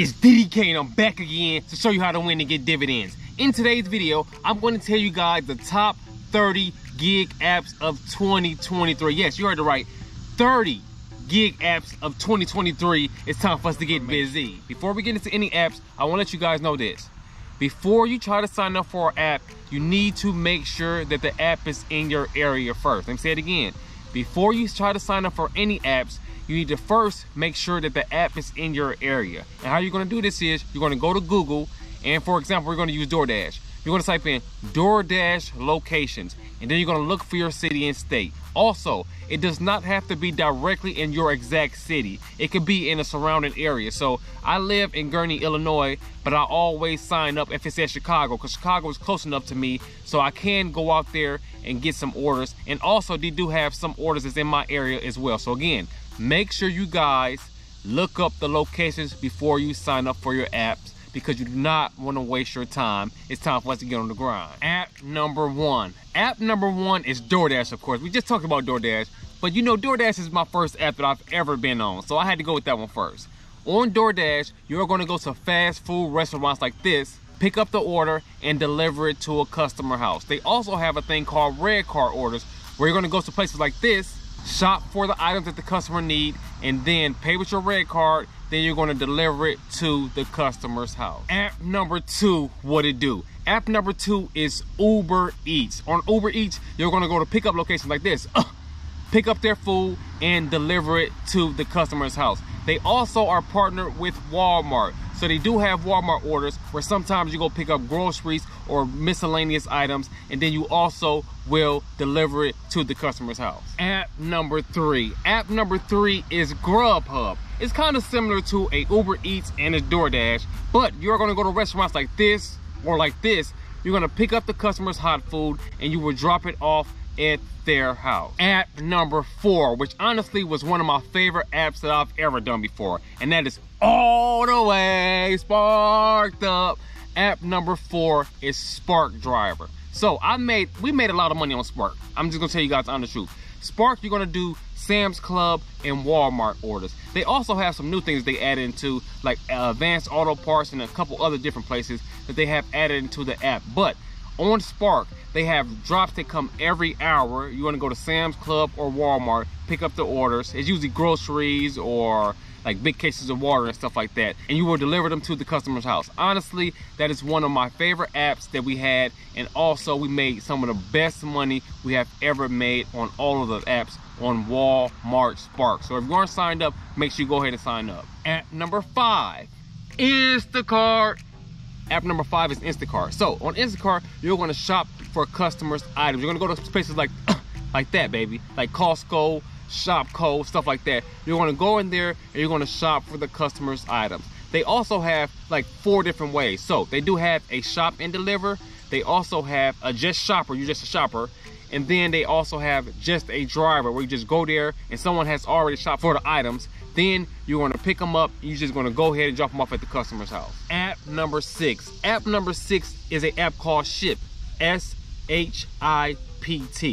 It's Diddy Kane. I'm back again to show you how to win and get dividends. In today's video, I'm going to tell you guys the top 30 gig apps of 2023. Yes, you heard it right. 30 gig apps of 2023. It's time for us to get busy. Before we get into any apps, I want to let you guys know this. Before you try to sign up for an app, you need to make sure that the app is in your area first. Let me say it again. Before you try to sign up for any apps, you need to first make sure that the app is in your area. And how you're going to do this is you're going to go to Google, and for example, we're going to use DoorDash. You're going to type in DoorDash locations, and then you're going to look for your city and state. Also, it does not have to be directly in your exact city. It could be in a surrounding area. So I live in Gurnee, Illinois, but I always sign up if it says Chicago, because Chicago is close enough to me, so I can go out there and get some orders. And also, they do have some orders that's in my area as well. So again, make sure you guys look up the locations before you sign up for your apps, because you do not want to waste your time. It's time for us to get on the grind. App number one. App number one is DoorDash, of course. We just talked about DoorDash, but you know DoorDash is my first app that I've ever been on, so I had to go with that one first. On DoorDash, you're going to go to fast food restaurants like this, pick up the order, and deliver it to a customer house. They also have a thing called red car orders, where you're going to go to places like this, shop for the items that the customer need, and then pay with your red card. Then you're going to deliver it to the customer's house. App number two, what it do? App number two is Uber Eats. On Uber Eats, you're going to go to pickup locations like this, pick up their food and deliver it to the customer's house. They also are partnered with Walmart. So they do have Walmart orders where sometimes you go pick up groceries or miscellaneous items, and then you also will deliver it to the customer's house. App number three. App number three is Grubhub. It's kind of similar to a Uber Eats and a DoorDash, but you're gonna go to restaurants like this or like this. You're gonna pick up the customer's hot food and you will drop it off at their house. App number four, which honestly was one of my favorite apps that I've ever done before, and that is all the way sparked up. App number four is Spark Driver. So we made a lot of money on Spark. I'm just gonna tell you guys the honest truth. Spark, you're gonna do Sam's Club and Walmart orders. They also have some new things they added into, like Advanced Auto Parts and a couple other different places that they have added into the app. But on Spark, they have drops that come every hour. You want to go to Sam's Club or Walmart, pick up the orders. It's usually groceries or like big cases of water and stuff like that, and you will deliver them to the customer's house. Honestly, that is one of my favorite apps that we had, and also we made some of the best money we have ever made on all of the apps on Walmart Spark. So if you aren't signed up, make sure you go ahead and sign up. App number five, Instacart. App number five is Instacart. So on Instacart, you're gonna shop for customers' items. You're gonna go to places like that, baby. Like Costco, Shopko, stuff like that. You're gonna go in there and you're gonna shop for the customer's items. They also have like four different ways. So they do have a shop and deliver. They also have a just shopper, you're just a shopper. And then they also have just a driver, where you just go there and someone has already shopped for the items. Then you're gonna pick them up. You're just gonna go ahead and drop them off at the customer's house. App number six. App number six is an app called Shipt. S-H-I-P-T.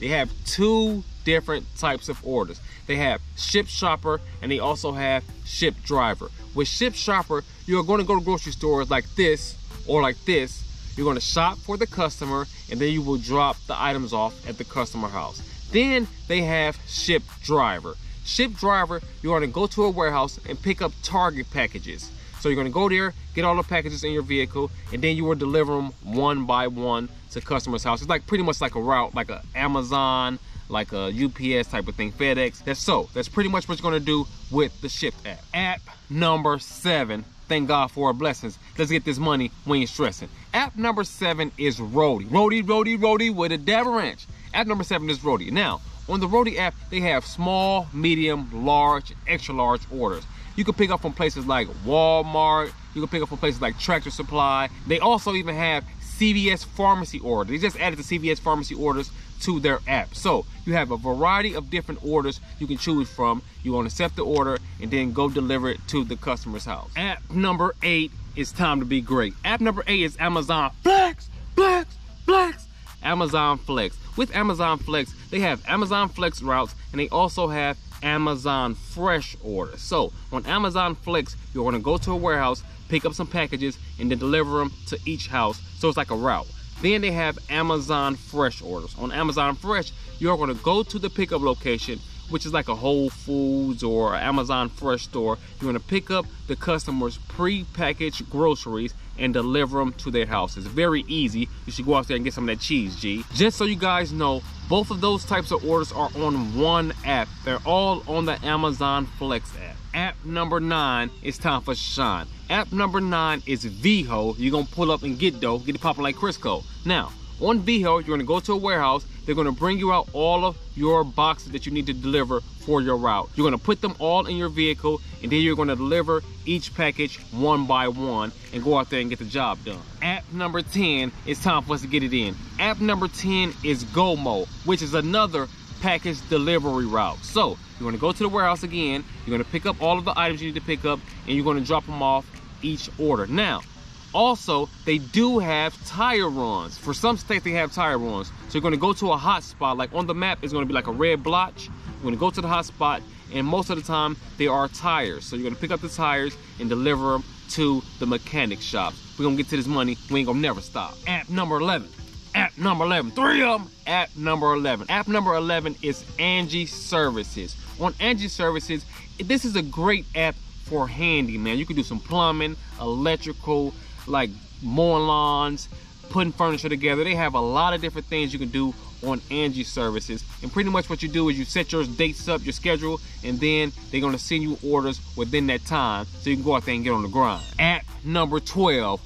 They have two different types of orders. They have Shipt Shopper and they also have Shipt Driver. With Shipt Shopper, you're gonna go to grocery stores like this or like this. You're gonna shop for the customer and then you will drop the items off at the customer house. Then they have Shipt Driver. Shipt Driver, you're gonna go to a warehouse and pick up Target packages. So you're gonna go there, get all the packages in your vehicle, and then you will deliver them one by one to customers' house. It's like pretty much like a route, like a Amazon, like a UPS type of thing, FedEx. That's pretty much what you're gonna do with the Shipt app. App number seven. Thank God for our blessings. Let's get this money when you're stressing. App number seven is Roadie. Roadie with a dab wrench. App number seven is Roadie. Now, on the Roadie app, they have small, medium, large, extra large orders. You can pick up from places like Walmart. You can pick up from places like Tractor Supply. They also even have CVS Pharmacy orders. They just added the CVS Pharmacy orders to their app. So you have a variety of different orders you can choose from. You want to accept the order and then go deliver it to the customer's house. App number eight is time to be great. App number eight is Amazon Flex. Amazon Flex. With Amazon Flex, they have Amazon Flex routes and they also have Amazon Fresh orders. So on Amazon Flex, you're going to go to a warehouse, pick up some packages, and then deliver them to each house. So it's like a route. Then they have Amazon Fresh orders. On Amazon Fresh, you're going to go to the pickup location, which is like a Whole Foods or Amazon Fresh store. You're going to pick up the customer's pre-packaged groceries and deliver them to their house. It's very easy. You should go out there and get some of that cheese, G. Just so you guys know, both of those types of orders are on one app. They're all on the Amazon Flex app. App number 9 is time for Sean. App number 9 is VEHO. You're going to pull up and get dough, get it popping like Crisco. Now, on VEHO, you're going to go to a warehouse. They're going to bring you out all of your boxes that you need to deliver for your route. You're going to put them all in your vehicle, and then you're going to deliver each package one by one and go out there and get the job done. App number 10, it's time for us to get it in. App number 10 is GoMo, which is another package delivery route. So you're going to go to the warehouse again. You're going to pick up all of the items you need to pick up, and you're going to drop them off each order. Now, also, they do have tire runs. For some states, they have tire runs. So you're going to go to a hot spot. Like on the map, it's going to be like a red blotch. You're going to go to the hot spot, and most of the time, they are tires. So you're going to pick up the tires and deliver them to the mechanic shop. We're going to get to this money. We ain't going to never stop. App number 11. App number 11. 3 of them. App number 11. App number 11 is Angie Services. On Angie Services, this is a great app for handyman. You can do some plumbing, electrical, like mowing lawns, putting furniture together. They have a lot of different things you can do on Angie Services, and pretty much what you do is you set your dates up, your schedule, and then they're going to send you orders within that time, so you can go out there and get on the grind. App number 12.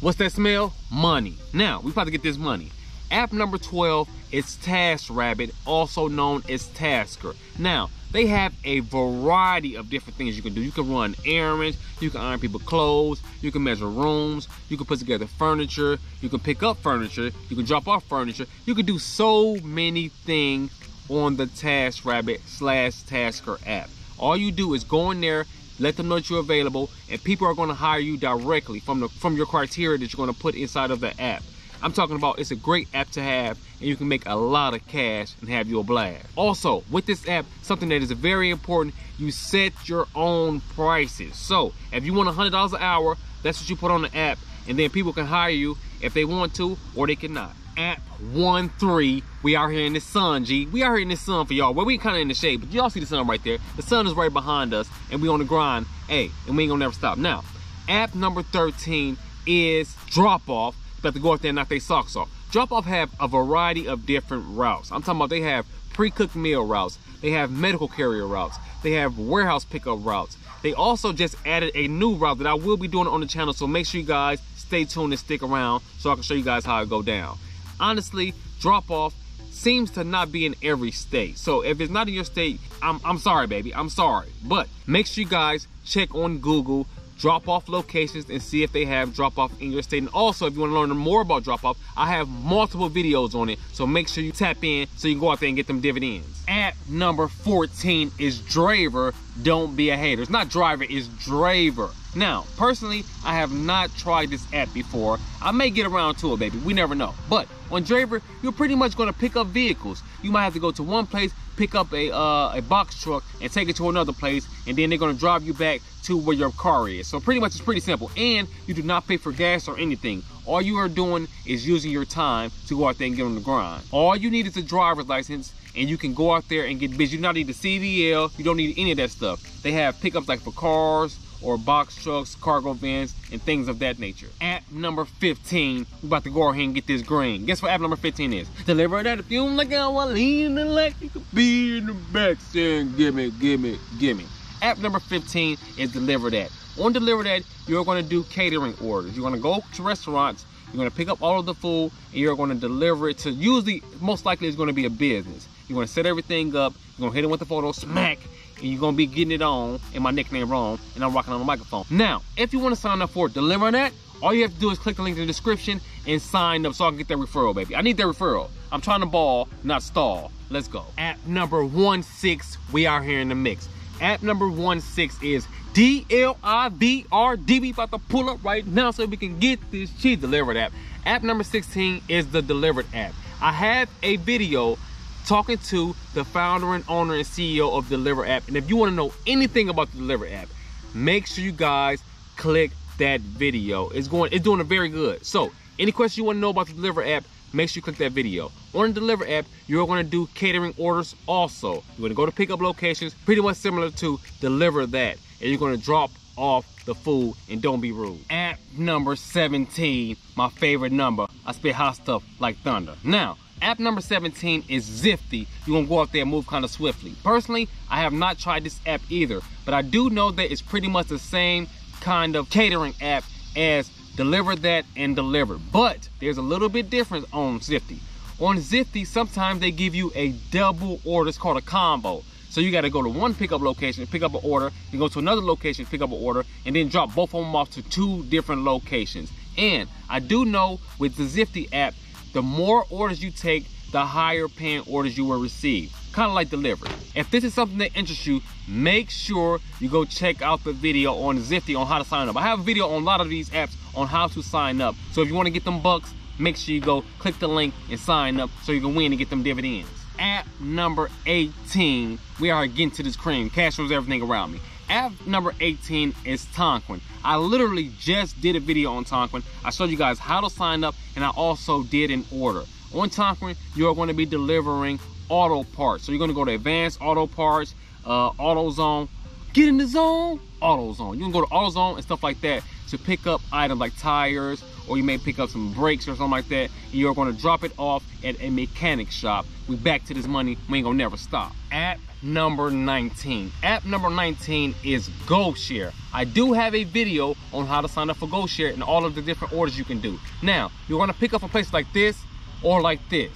What's that smell? Money. Now we're about to get this money. App number 12 is TaskRabbit, also known as Tasker. Now they have a variety of different things you can do. You can run errands, you can iron people's clothes, you can measure rooms, you can put together furniture, you can pick up furniture, you can drop off furniture. You can do so many things on the TaskRabbit / Tasker app. All you do is go in there, let them know that you're available, and people are going to hire you directly from your criteria that you're going to put inside of the app. I'm talking about it's a great app to have, and you can make a lot of cash and have your blast. Also, with this app, something that is very important, you set your own prices. So if you want $100 an hour, that's what you put on the app, and then people can hire you if they want to or they cannot. App 13, we out here in the sun, G. We out here in the sun for y'all. Well, we kind of in the shade, but y'all see the sun right there. The sun is right behind us, and we on the grind, hey, and we ain't gonna never stop. Now, app number 13 is Drop Off. About to go out there and knock their socks off. Drop Off have a variety of different routes. I'm talking about they have pre-cooked meal routes. They have medical carrier routes. They have warehouse pickup routes. They also just added a new route that I will be doing on the channel, so make sure you guys stay tuned and stick around so I can show you guys how it go down. Honestly, Drop Off seems to not be in every state. So if it's not in your state, I'm sorry, baby. I'm sorry. But make sure you guys check on Google drop-off locations and see if they have drop-off in your state. And also, if you want to learn more about drop-off, I have multiple videos on it, so make sure you tap in so you can go out there and get them dividends. App number 14 is Draver. Don't be a hater. It's not Driver, it's Draver. Now, personally, I have not tried this app before. I may get around to it, baby. We never know. But on Draver, you're pretty much going to pick up vehicles. You might have to go to one place, pick up a box truck, and take it to another place, and then they're going to drive you back to where your car is. So pretty much it's pretty simple, and you do not pay for gas or anything. All you are doing is using your time to go out there and get on the grind. All you need is a driver's license, and you can go out there and get busy. You don't need the CDL, you don't need any of that stuff. They have pickups like for cars or box trucks, cargo vans, and things of that nature. App number 15, we're about to go ahead and get this green. Guess what app number 15 is? Deliver That. If you don't like how I lean and like, you can be in the back saying, gimme, gimme, gimme. App number 15 is Deliver That. On Deliver That, you're gonna do catering orders. You're gonna go to restaurants, you're gonna pick up all of the food, and you're gonna deliver it to, usually, most likely it's gonna be a business. You're gonna set everything up, you're gonna hit it with the photo, smack, and you're gonna be getting it on, and my nickname wrong, and I'm rocking on the microphone. Now, if you wanna sign up for Deliver That, all you have to do is click the link in the description and sign up so I can get that referral, baby. I need that referral. I'm trying to ball, not stall. Let's go. App number 16, we are here in the mix. App number 16 is DLIVRD. We about to pull up right now so we can get this cheese delivered app. App number 16 is the Delivered app. I have a video talking to the founder and owner and CEO of Deliver app. And if you want to know anything about the Deliver app, make sure you guys click that video. It's doing very good. So any questions you want to know about the Deliver app, make sure you click that video. On the Deliver app, you're going to do catering orders also. You're going to go to pickup locations, pretty much similar to Deliver That. And you're going to drop off the food and don't be rude. App number 17, my favorite number. I spit hot stuff like thunder. Now, app number 17 is Zifty. You're going to go out there and move kind of swiftly. Personally, I have not tried this app either, but I do know that it's pretty much the same kind of catering app as Deliver That and Dlivrd, but there's a little bit difference on Zifty. On Zifty, sometimes they give you a double order. It's called a combo. So you got to go to one pickup location and pick up an order, then go to another location, pick up an order, and then drop both of them off to two different locations. And I do know with the Zifty app, the more orders you take, the higher paying orders you will receive. Kind of like Dlivrd. If this is something that interests you, make sure you go check out the video on Zifty on how to sign up. I have a video on a lot of these apps on how to sign up. So if you want to get them bucks, make sure you go click the link and sign up so you can win and get them dividends. App number 18, we are getting to this cream. Cash rules everything around me. App number 18 is Tonquin. I literally just did a video on Tonquin. I showed you guys how to sign up and I also did an order. On Tonquin, you're going to be delivering auto parts. So you're going to go to Advanced Auto Parts, AutoZone. Get in the zone, AutoZone. You can go to AutoZone and stuff like that to pick up items like tires, or you may pick up some brakes or something like that. And you're going to drop it off at a mechanic shop. We back to this money. We ain't going to never stop. App number 19. App number 19 is GoShare. I do have a video on how to sign up for GoShare and all of the different orders you can do. Now, you're going to pick up a place like this or like this.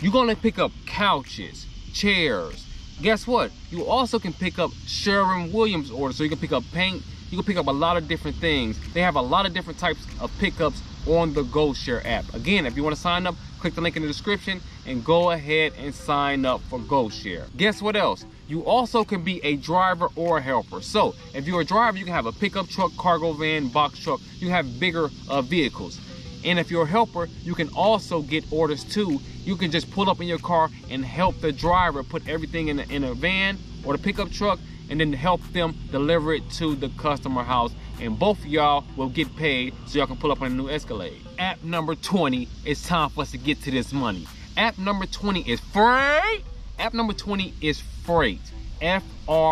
You're going to pick up couches, chairs. Guess what? You also can pick up Sherwin-Williams orders. So you can pick up paint. You can pick up a lot of different things. They have a lot of different types of pickups on the GoShare app. Again, if you want to sign up, click the link in the description and go ahead and sign up for GoShare. Guess what else? You also can be a driver or a helper. So if you're a driver, you can have a pickup truck, cargo van, box truck. You have bigger vehicles. And if you're a helper, you can also get orders too. You can just pull up in your car and help the driver put everything in a van or the pickup truck, and then help them deliver it to the customer house. And both of y'all will get paid so y'all can pull up on a new Escalade. App number 20, it's time for us to get to this money. App number 20 is Freight. App number 20 is Freight. F-R-A-Y-T.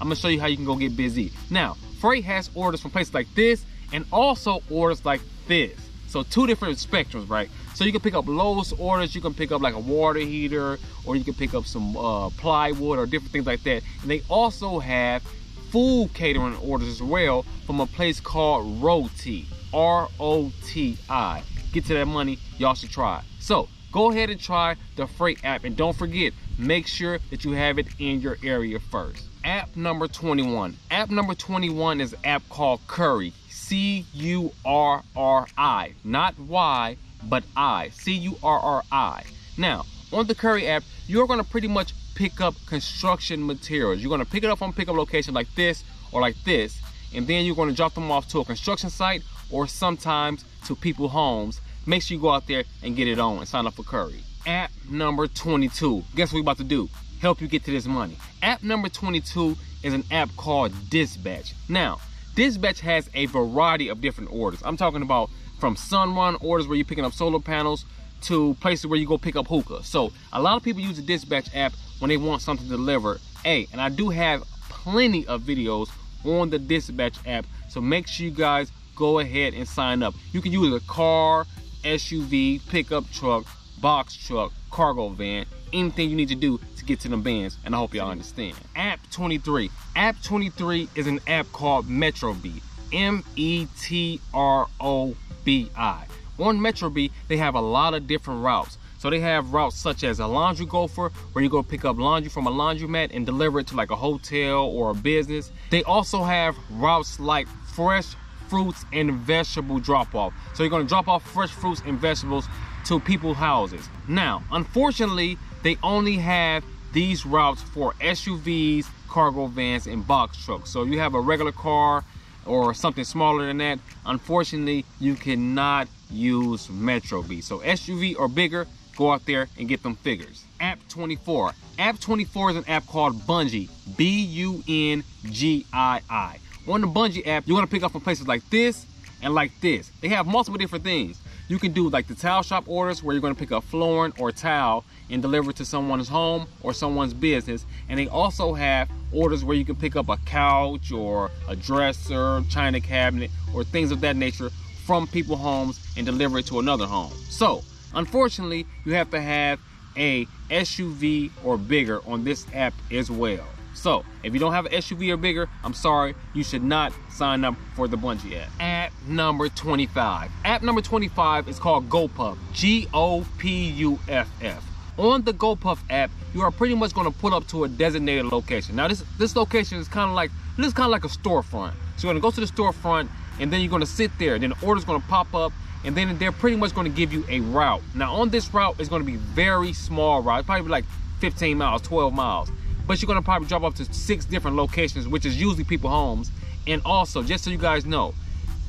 I'm gonna show you how you can go get busy. Now, Freight has orders from places like this and also orders like this. So two different spectrums, right? So you can pick up Lowe's orders, you can pick up like a water heater, or you can pick up some plywood or different things like that. And they also have food catering orders as well from a place called Roadie, R-O-T-I. Get to that money, y'all should try. So go ahead and try the Freight app, and don't forget, make sure that you have it in your area first. App number 21. App number 21 is an app called Curri. C-U-R-R-I, not Y, but I, C-U-R-R-I. Now, on the Curri app, you're gonna pretty much pick up construction materials. You're gonna pick it up on pickup location like this or like this, and then you're gonna drop them off to a construction site or sometimes to people's homes. Make sure you go out there and get it on and sign up for Curri. App number 22, guess what we're about to do? Help you get to this money. App number 22 is an app called Dispatch. Now, Dispatch has a variety of different orders. I'm talking about from Sunrun orders where you're picking up solar panels to places where you go pick up hookah. So a lot of people use the Dispatch app when they want something delivered. Hey, and I do have plenty of videos on the Dispatch app, so make sure you guys go ahead and sign up. You can use a car, SUV, pickup truck, box truck, cargo van, anything you need to do to get to them vans, and I hope y'all understand. App 23. App 23 is an app called Metrobi, M-E-T-R-O-B-I. On Metrobi, they have a lot of different routes. So they have routes such as a laundry gopher, where you go pick up laundry from a laundromat and deliver it to like a hotel or a business. They also have routes like fresh fruits and vegetable drop off. So you're gonna drop off fresh fruits and vegetables to people's houses. Now, unfortunately, they only have these routes for SUVs, cargo vans, and box trucks. So if you have a regular car or something smaller than that, unfortunately, you cannot use Metrobi. So SUV or bigger, go out there and get them figures. App 24. App 24 is an app called Bungii, B-U-N-G-I-I. on the Bungii app, you're gonna pick up from places like this and like this. They have multiple different things. You can do like the towel shop orders where you're gonna pick up flooring or towel and deliver it to someone's home or someone's business. And they also have orders where you can pick up a couch or a dresser, china cabinet, or things of that nature from people's homes and deliver it to another home. So unfortunately, you have to have a SUV or bigger on this app as well. So if you don't have an SUV or bigger, I'm sorry, you should not sign up for the Bungii app. App number 25. App number 25 is called GoPuff, G-O-P-U-F-F. On the GoPuff app, you are pretty much gonna pull up to a designated location. Now this location is kind of like a storefront. So you're gonna go to the storefront and then you're gonna sit there, then the order's gonna pop up and then they're pretty much gonna give you a route. Now on this route, it's gonna be very small route, probably like 15 miles, 12 miles. But you're gonna probably drop off to 6 different locations, which is usually people's homes. And also, just so you guys know,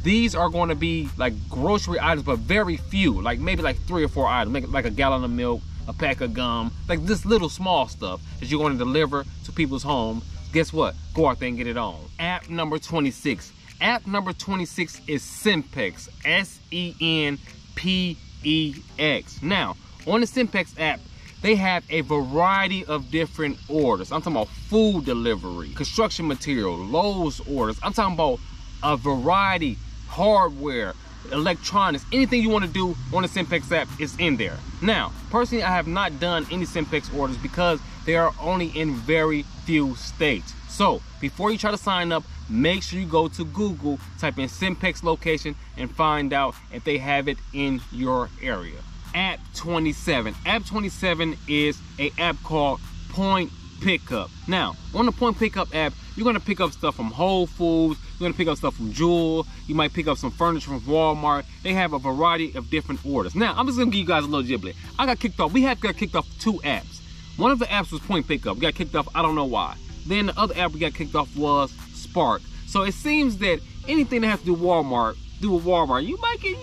these are gonna be like grocery items, but very few, like maybe like 3 or 4 items, like a gallon of milk, a pack of gum, like this little small stuff that you're gonna deliver to people's homes. Guess what? Go out there and get it on. App number 26. App number 26 is SimpeX, S-E-N-P-E-X. Now, on the SimpeX app, they have a variety of different orders. I'm talking about food delivery, construction material, Lowe's orders. I'm talking about a variety, hardware, electronics, anything you want to do on the SimpeX app is in there. Now, personally, I have not done any SimpeX orders because they are only in very few states. So before you try to sign up, make sure you go to Google, type in SimpeX location and find out if they have it in your area. App 27. App 27 is an app called Point Pickup. Now, on the Point Pickup app, you're gonna pick up stuff from Whole Foods, you're gonna pick up stuff from Jewel, you might pick up some furniture from Walmart. They have a variety of different orders. Now, I'm just gonna give you guys a little giblet. I got kicked off. We have got kicked off 2 apps. One of the apps was Point Pickup. We got kicked off, I don't know why. Then the other app we got kicked off was Spark. So it seems that anything that has to do with Walmart, you might get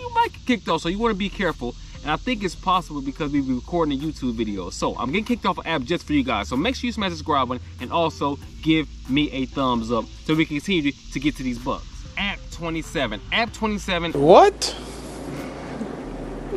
kicked off, so you wanna be careful. And I think it's possible because we've been recording a YouTube video. So I'm getting kicked off an app just for you guys. So make sure you smash the subscribe button and also give me a thumbs up so we can continue to get to these bucks. App 27. App 27. What?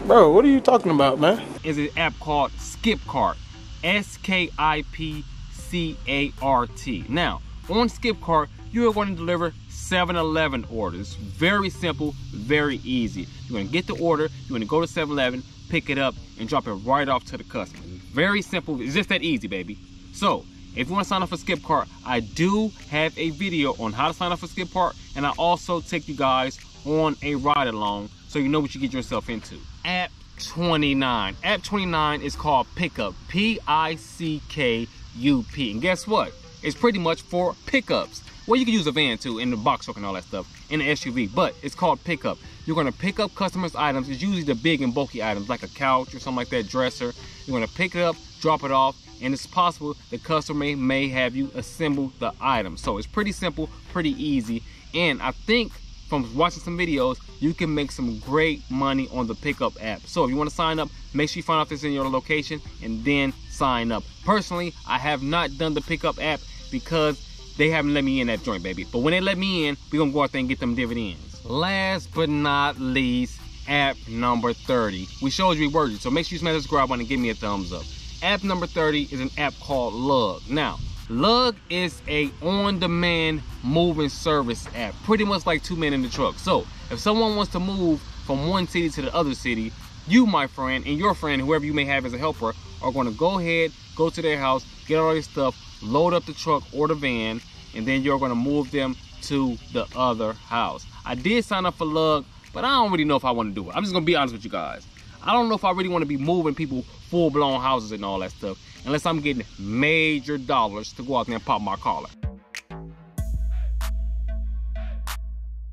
Bro, what are you talking about, man? Is an app called SkipCart. S-K-I-P-C-A-R-T. Now, on SkipCart, you are going to deliver 7-Eleven orders. Very simple, very easy. You're gonna get the order, you're gonna go to 7-Eleven, pick it up, and drop it right off to the customer. Very simple, it's just that easy, baby. So, if you wanna sign up for SkipCart, I do have a video on how to sign up for SkipCart, and I also take you guys on a ride along so you know what you get yourself into. App 29. App 29 is called Pickup, P-I-C-K-U-P. And guess what? It's pretty much for pickups. Well, you can use a van too, and the box truck and all that stuff, and the SUV, but it's called Pickup. You're gonna pick up customers' items. It's usually the big and bulky items, like a couch or something like that, dresser. You're gonna pick it up, drop it off, and it's possible the customer may have you assemble the item. So it's pretty simple, pretty easy, and I think from watching some videos, you can make some great money on the Pickup app. So if you wanna sign up, make sure you find out if it's in your location, and then sign up. Personally, I have not done the Pickup app because they haven't let me in that joint, baby. But when they let me in, we're gonna go out there and get them dividends. Last but not least, app number 30. We showed you we worded it, so make sure you smash the subscribe button and give me a thumbs up. App number 30 is an app called Lug. Now, Lug is a on-demand moving service app, pretty much like 2 men in the truck. So if someone wants to move from one city to the other city, you, my friend, and your friend, whoever you may have as a helper, are gonna go ahead, go to their house, get all their stuff, load up the truck or the van, and then you're gonna move them to the other house. I did sign up for Lug, but I don't really know if I wanna do it. I'm just gonna be honest with you guys. I don't know if I really wanna be moving people full-blown houses and all that stuff, unless I'm getting major dollars to go out there and pop my collar.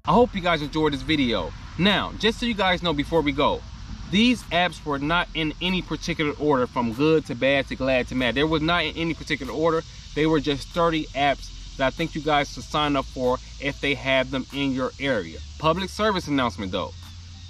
I hope you guys enjoyed this video. Now, just so you guys know before we go, these apps were not in any particular order, from good to bad to glad to mad. They were not in any particular order. They were just 30 apps that I think you guys should sign up for if they have them in your area. Public service announcement though.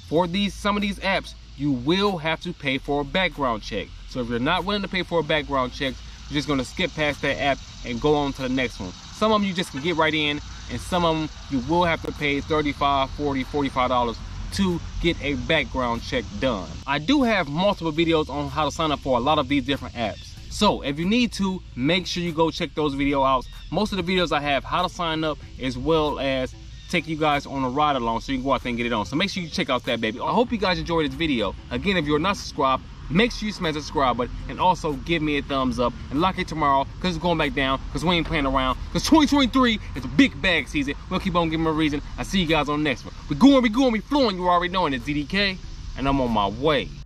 For some of these apps, you will have to pay for a background check. So if you're not willing to pay for a background check, you're just gonna skip past that app and go on to the next one. Some of them you just can get right in. and some of them you will have to pay $35, $40, $45 to get a background check done. I do have multiple videos on how to sign up for a lot of these different apps. So if you need to, make sure you go check those videos out. Most of the videos I have how to sign up, as well as take you guys on a ride along so you can go out there and get it on. So make sure you check out that, baby. I hope you guys enjoyed this video. Again, if you're not subscribed, make sure you smash the subscribe button and also give me a thumbs up and lock it tomorrow, because it's going back down, because we ain't playing around, because 2023 is a big bag season. We'll keep on giving a reason. I'll see you guys on the next one. We going, we flowing. You already knowing it's DDK, and I'm on my way.